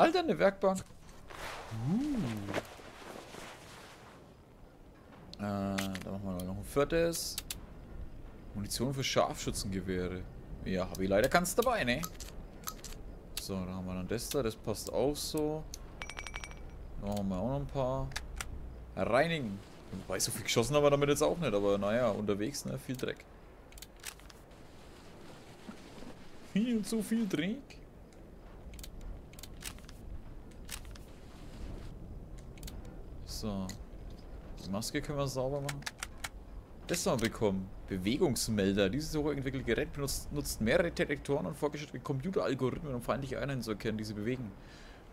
Alter, eine Werkbank. Da machen wir noch ein viertes. Munition für Scharfschützengewehre. Ja, habe ich leider keins dabei, ne? So, da haben wir dann das da. Das passt auch so. Da machen wir auch noch ein paar. Reinigen. Wobei, so viel geschossen haben wir damit jetzt auch nicht. Aber naja, unterwegs, ne? Viel Dreck. Viel zu viel Dreck. So. Die Maske können wir sauber machen. Das haben wir bekommen. Bewegungsmelder. Dieses hochentwickelte Gerät nutzt mehrere Detektoren und fortgeschrittene Computeralgorithmen, um feindliche Einheiten zu erkennen, die sie bewegen.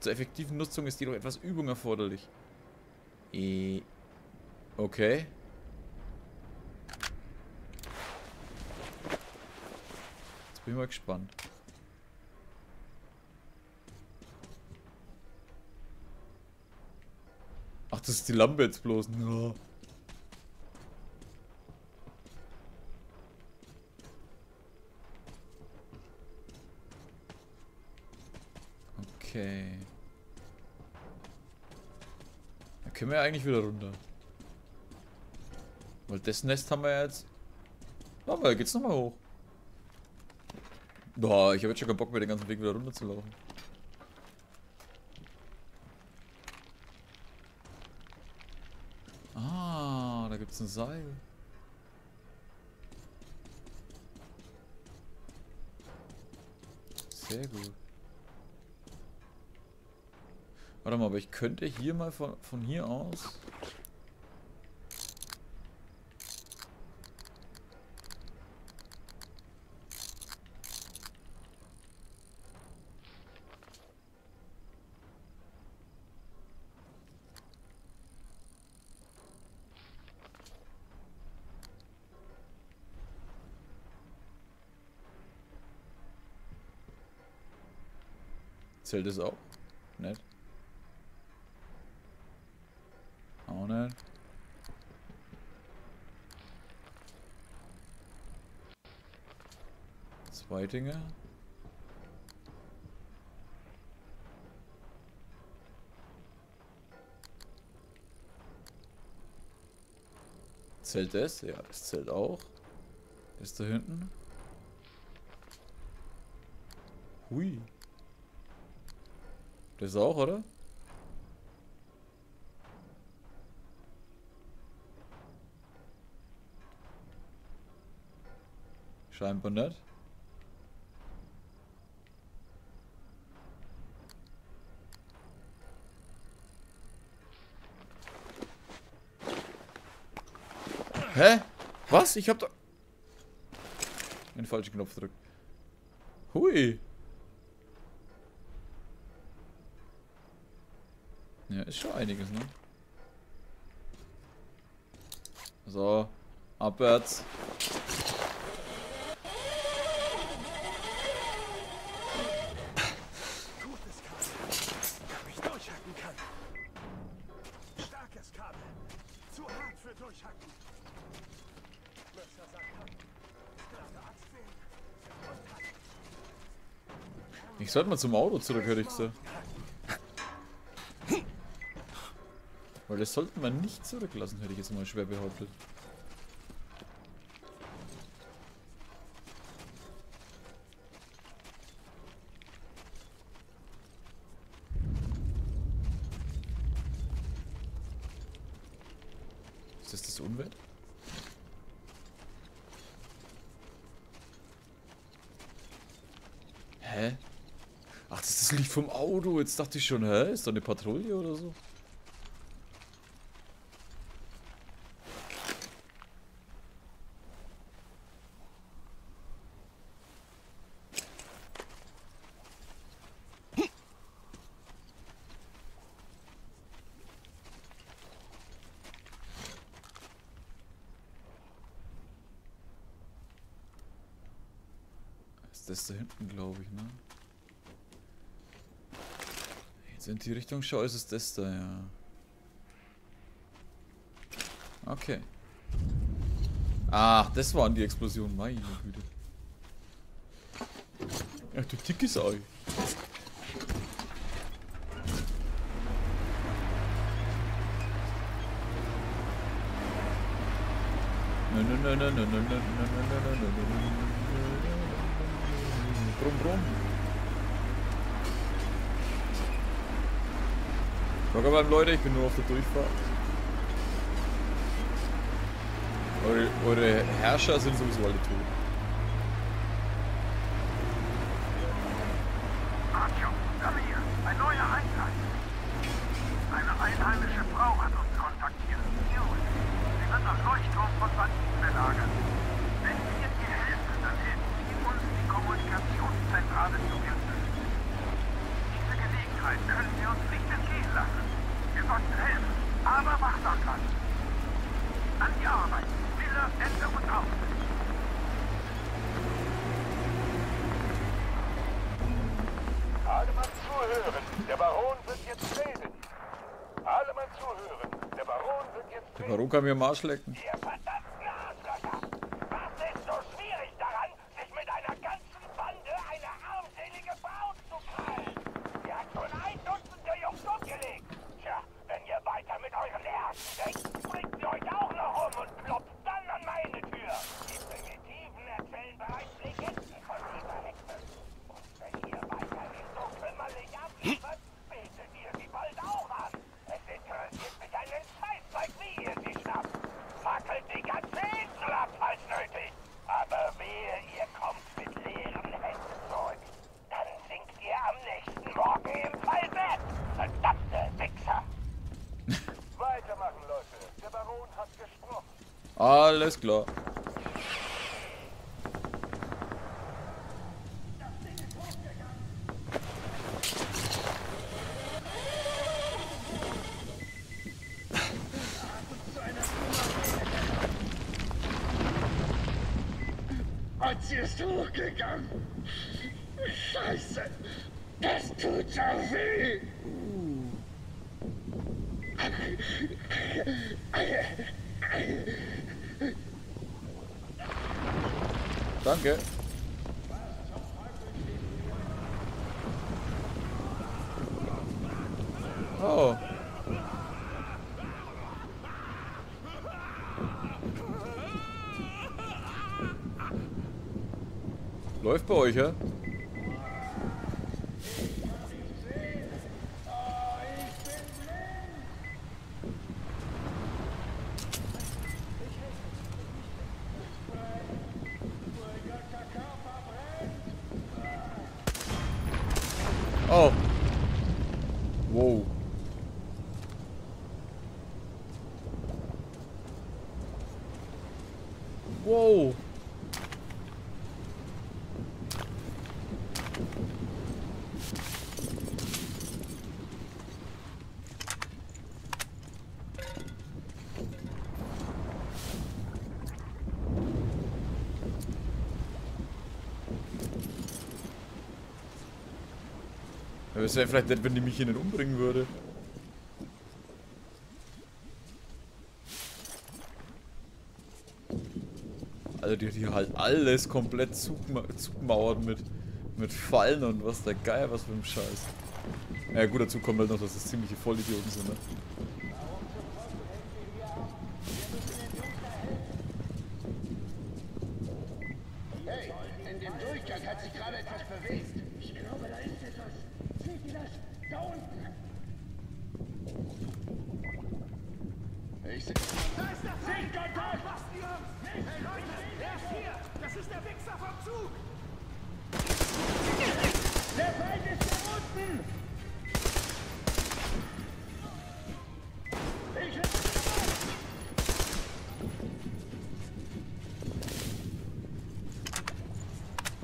Zur effektiven Nutzung ist jedoch etwas Übung erforderlich. Okay. Jetzt bin ich mal gespannt. Ach, das ist die Lampe jetzt bloß. No. Okay. Da können wir ja eigentlich wieder runter. Weil das Nest haben wir jetzt. Aber da geht's nochmal hoch. Boah, ich habe jetzt schon keinen Bock mehr, den ganzen Weg wieder runter zu laufen. Ah, da gibt's ein Seil. Sehr gut. Warte mal, aber ich könnte hier mal von hier aus... Zählt das auch? Nett. Auch nicht. Zwei Dinge. Zählt das? Ja, das zählt auch. Ist da hinten? Hui. Das auch, oder? Scheinbar nicht. Hä? Was? Ich hab da... den falschen Knopf gedrückt. Hui. Ja, ist schon einiges, ne? So, abwärts. Gutes Kabel, damit ich durchhacken kann. Starkes Kabel, zu hart für durchhacken. Messer sagt ab. Gerade Arzt fehlen. Ich sollte mal zum Auto zurück, höre ich so. Weil das sollten wir nicht zurücklassen, hätte ich jetzt mal schwer behauptet. Ist das das Unwetter? Hä? Ach, das ist das Licht vom Auto. Jetzt dachte ich schon, hä? Ist da eine Patrouille oder so? Das ist da hinten, glaube ich, ne? Jetzt in die Richtung schau, ist es das da, ja. Okay. Ach, das waren die Explosionen, meine Güte. Ach, du dickes Ei. Brumm, brumm. Locker bleiben, Leute, ich bin nur auf der Durchfahrt. Eure Herrscher sind sowieso alle tot. Kann mir Marsch lecken. Ihr verdammten Arschlöcher! Was ist so schwierig daran, sich mit einer ganzen Bande eine armselige Frau zu krallen? Ihr habt schon ein Dutzend der Jungs umgelegt. Tja, wenn ihr weiter mit euren Herzen denkt, bringt sie euch auch noch um und klopft dann an meine Tür. Die Primitiven erzählen bereits Legenden von dieser Hexe. Und wenn ihr weiterhin so kümmerlich abliefert, betet ihr sie bald auch an. Es interessiert mich einen Scheißdreck, wie ihr sie schnappt. Fackelt die ganze Insel ab, falls nötig. Aber wehe, ihr kommt mit leeren Händen zurück. Dann sinkt ihr am nächsten Morgen im Fall Bett. Verdammte Wichser. Weitermachen, Leute. Der Baron hat gesprochen. Alles klar. Sie ist hochgegangen. Scheiße. Das tut so weh. Danke. Oh. Läuft bei euch, ja? Oh. Wow. Wow. Das wäre vielleicht nett, wenn die mich hier nicht umbringen würde. Also die hat hier halt alles komplett zugemauert mit Fallen und was der Geier, was für ein Scheiß. Ja gut, dazu kommt halt noch, dass das ziemliche Vollidioten sind, ne? Hey, in dem Durchgang hat sich gerade etwas bewegt. Ich glaube, da ist etwas. Seht ihr das? Da unten! Ich seh... Da ist der Feind! Passt ihr uns! Hey Leute! Der ist hier! Das ist der Wichser vom Zug! Der Feind ist da unten! Ich bin dabei!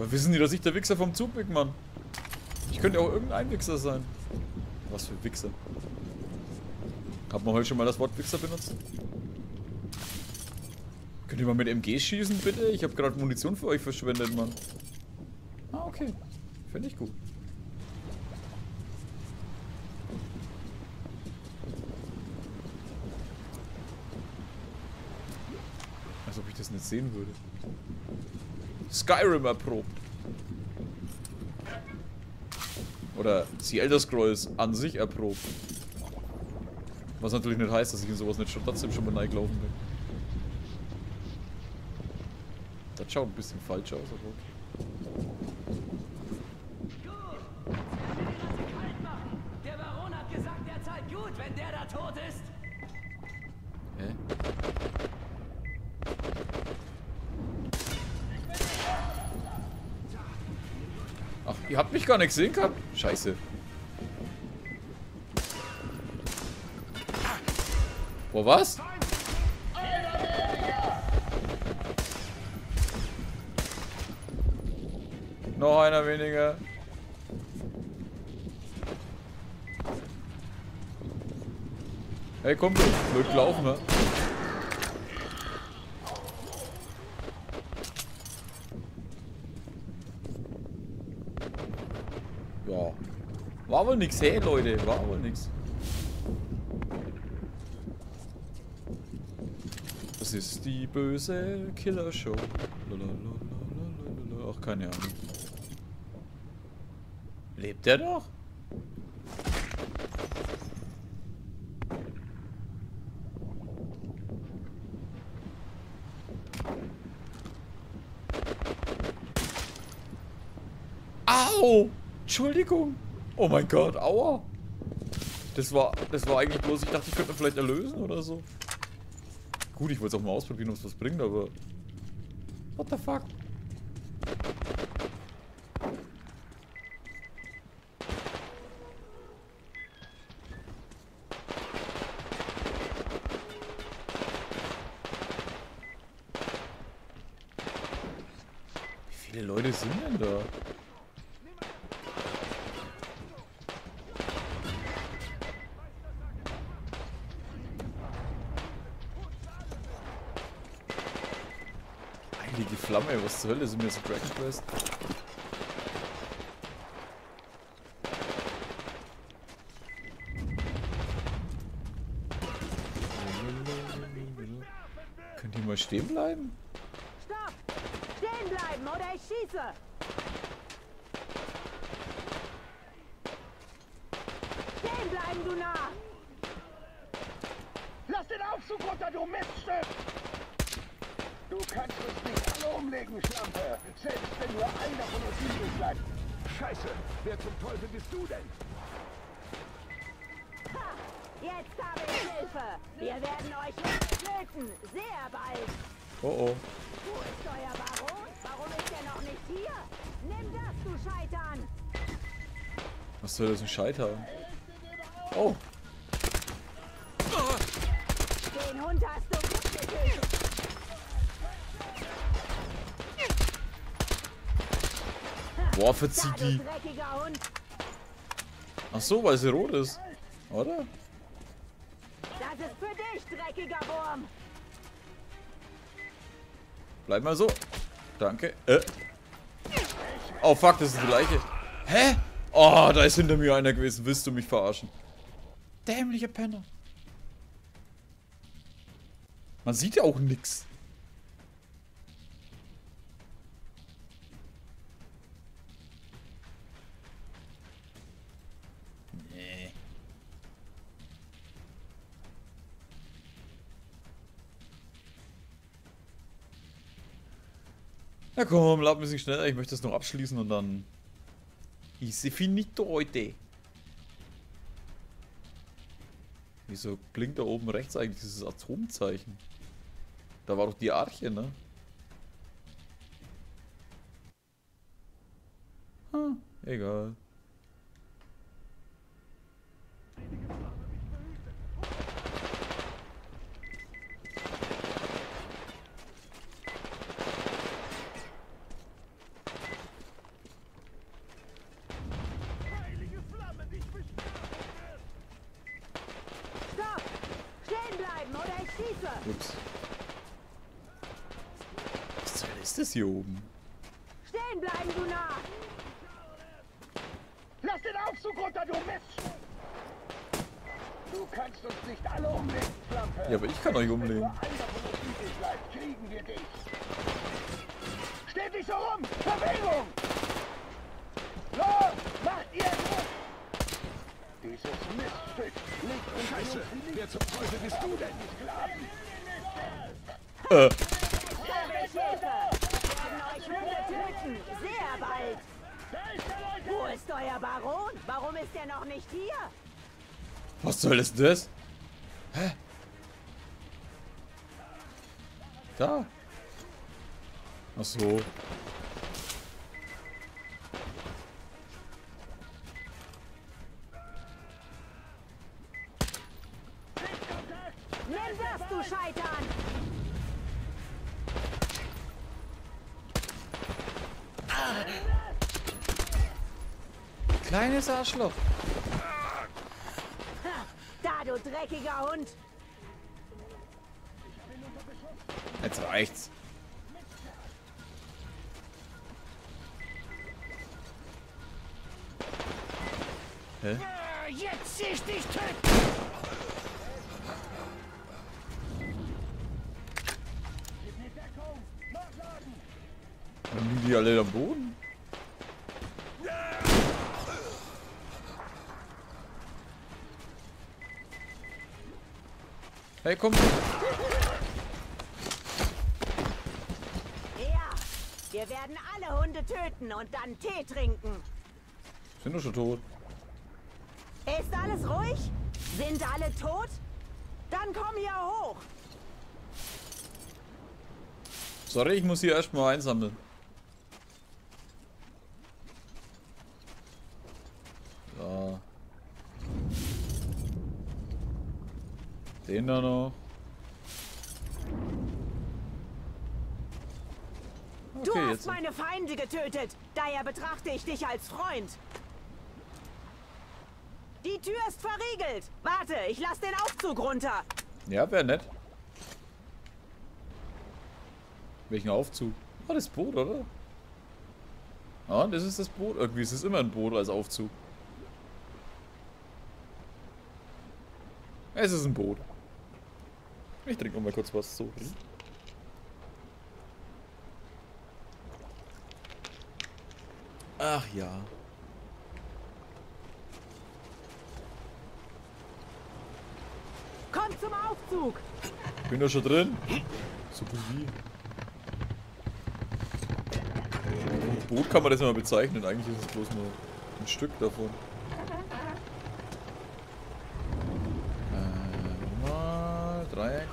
Aber wissen die, dass ich der Wichser vom Zug bin, Mann? Könnte auch irgendein Wichser sein. Was für Wichser. Hat man heute schon mal das Wort Wichser benutzt? Könnt ihr mal mit MG schießen, bitte? Ich habe gerade Munition für euch verschwendet, Mann. Ah, okay. Finde ich gut. Als ob ich das nicht sehen würde. Skyrim erprobt. Oder The Elder Scrolls an sich erprobt. Was natürlich nicht heißt, dass ich in sowas nicht schon trotzdem schon mal reingelaufen bin. Das schaut ein bisschen falsch aus, aber okay. Gut! Jetzt kalt machen! Der Baron hat gesagt, derzeit gut, wenn der da tot ist! Hä? Ach, ihr habt mich gar nicht gesehen gehabt? Scheiße. Boah, was? Noch einer weniger. Hey, komm, blöd gelaufen, ne? Ja. War wohl nix, hey Leute, war wohl nix. Das ist die böse Killershow. Ach, keine Ahnung. Lebt der doch? Au! Entschuldigung! Oh mein Gott, aua! Das war eigentlich bloß, ich dachte, ich könnte ihn vielleicht erlösen oder so. Gut, ich wollte es auch mal ausprobieren, ob es was bringt, aber... What the fuck? Wie viele Leute sind denn da? Heilige Flamme, was zur Hölle sind mir so Dragon Quest? Könnt ihr mal stehen bleiben? Bleiben oder ich schieße. Stehen bleiben, du nah. Lass den Aufzug runter, du Miststück. Du kannst uns nicht alle umlegen, Schlampe. Selbst wenn nur einer von uns übrig bleibt. Scheiße, wer zum Teufel bist du denn? Ha, jetzt habe ich Hilfe. Wir werden euch töten. Sehr bald. Oh oh. Wo ist euer Baron? Warum ist er noch nicht hier? Nimm das, du Scheitern! Was soll das ein Scheitern? Oh! Den Hund hast du mitgekriegt! Boah, verzieh die! Ach so, weil sie rot ist, oder? Das ist für dich, dreckiger Wurm! Bleib mal so. Danke. Oh fuck, das ist die Leiche. Hä? Oh, da ist hinter mir einer gewesen. Willst du mich verarschen? Dämlicher Penner. Man sieht ja auch nix. Na komm, lauf ein bisschen schneller. Ich möchte das noch abschließen und dann... Easy finito heute. Wieso blinkt da oben rechts eigentlich dieses Atomzeichen? Da war doch die Arche, ne? Hm, egal. Ups. Was zur Hölle ist das hier oben? Stehen bleiben, du nah! Lass den Aufzug runter, du Mist! Du kannst uns nicht alle umlegen, Flampe! Ja, aber ich kann euch umlegen. Wenn nur einer von uns übrig bleibt, kriegen wir dich! Steht nicht so rum! Bewegung! Los! Macht ihr Druck! Dieses Miststück liegt in Scheiße! Wer zum Teufel bist du denn, Sklaven? treffen. Sehr bald. Wo ist euer Baron? Warum ist er noch nicht hier? Was soll das denn das? Hä? Da. Ach so. Nimm das, du Scheitern! Ah. Kleines Arschloch. Da, du dreckiger Hund! Jetzt reicht's. Hä? Jetzt zieh ich dich töten! Liegen die alle am Boden? Hey, komm! Ja, wir werden alle Hunde töten und dann Tee trinken. Sind doch schon tot. Ist alles ruhig? Sind alle tot? Dann komm hier hoch! Sorry, ich muss hier erstmal einsammeln. So. Den da noch. Okay, du hast meine Feinde getötet. Daher betrachte ich dich als Freund. Die Tür ist verriegelt. Warte, ich lasse den Aufzug runter. Ja, wäre nett. Welchen Aufzug? Oh, das Boot, oder? Ah, das ist das Boot. Irgendwie ist es immer ein Boot als Aufzug. Es ist ein Boot. Ich trinke noch mal kurz was zu. Ach ja. Komm zum Aufzug! Bin doch schon drin. So gut wie. Boot kann man das immer bezeichnen, eigentlich ist es bloß nur ein Stück davon. Mal Dreieck.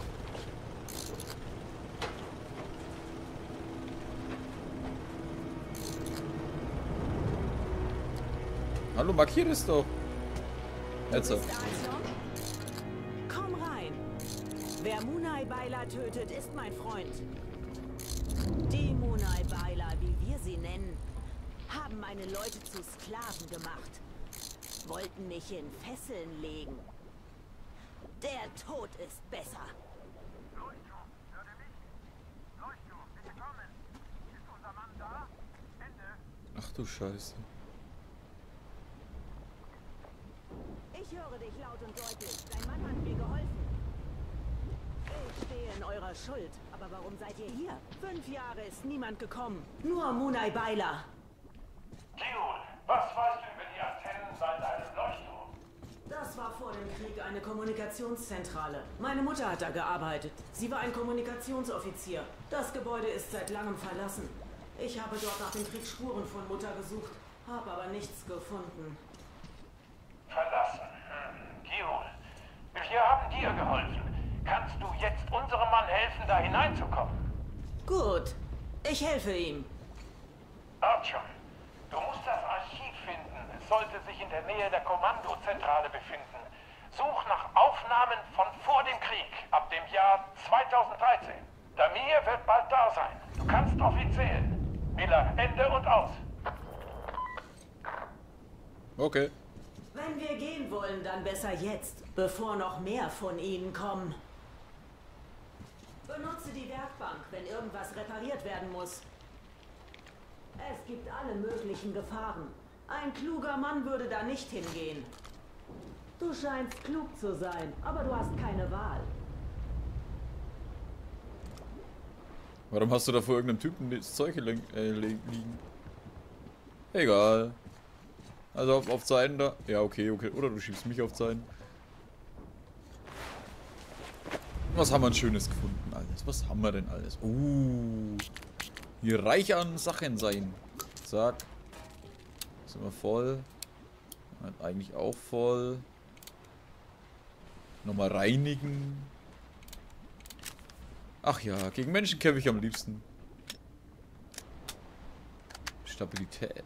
Hallo, markier das doch. Jetzt. Komm rein. Wer Munai Beiler tötet, ist mein Freund. Die Munai Beiler, wie wir sie nennen, haben meine Leute zu Sklaven gemacht. Wollten mich in Fesseln legen. Der Tod ist besser. Leuchtturm, hörte mich? Leuchtturm, bitte kommen. Ist unser Mann da? Ende. Ach du Scheiße. Ich höre dich laut und deutlich. Dein Mann hat mir geholfen. Ich stehe in eurer Schuld. Aber warum seid ihr hier? 5 Jahre ist niemand gekommen. Nur Munai Beiler. Leon, was weißt du über die Antennen seit einem Leuchtturm? Das war vor dem Krieg eine Kommunikationszentrale. Meine Mutter hat da gearbeitet. Sie war ein Kommunikationsoffizier. Das Gebäude ist seit langem verlassen. Ich habe dort nach den Kriegsspuren von Mutter gesucht, habe aber nichts gefunden. Verlassen. Leon, wir haben dir geholfen. Kannst du jetzt unserem Mann helfen, da hineinzukommen? Gut, ich helfe ihm. Archer, du musst das Archiv finden. Es sollte sich in der Nähe der Kommandozentrale befinden. Such nach Aufnahmen von vor dem Krieg, ab dem Jahr 2013. Damir wird bald da sein. Du kannst offiziell. Miller, Ende und aus. Okay. Wenn wir gehen wollen, dann besser jetzt, bevor noch mehr von ihnen kommen. Benutze die Werkbank, wenn irgendwas repariert werden muss. Es gibt alle möglichen Gefahren. Ein kluger Mann würde da nicht hingehen. Du scheinst klug zu sein, aber du hast keine Wahl. Warum hast du da vor irgendeinem Typen das Zeug liegen? Egal. Also auf Seiten da. Ja, okay. Oder du schiebst mich auf Seiten. Was haben wir ein Schönes gefunden alles? Was haben wir denn alles? hier reich an Sachen sein. Zack. Sind wir voll. Eigentlich auch voll. Nochmal reinigen. Ach ja, gegen Menschen kämpfe ich am liebsten. Stabilität.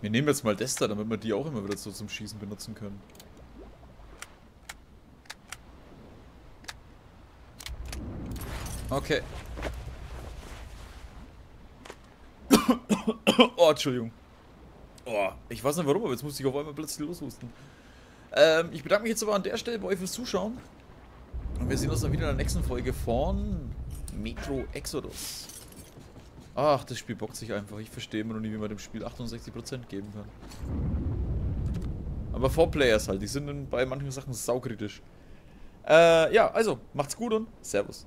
Wir nehmen jetzt mal das da, damit wir die auch immer wieder so zum Schießen benutzen können. Okay. Oh, Entschuldigung. Oh, ich weiß nicht warum, aber jetzt musste ich auf einmal plötzlich loshusten. Ich bedanke mich jetzt aber an der Stelle bei euch fürs Zuschauen. Und wir sehen uns dann wieder in der nächsten Folge von Metro Exodus. Ach, das Spiel bockt sich einfach. Ich verstehe immer noch nicht, wie man dem Spiel 68% geben kann. Aber Vorplayers halt, die sind bei manchen Sachen saukritisch. Ja, also, macht's gut und Servus.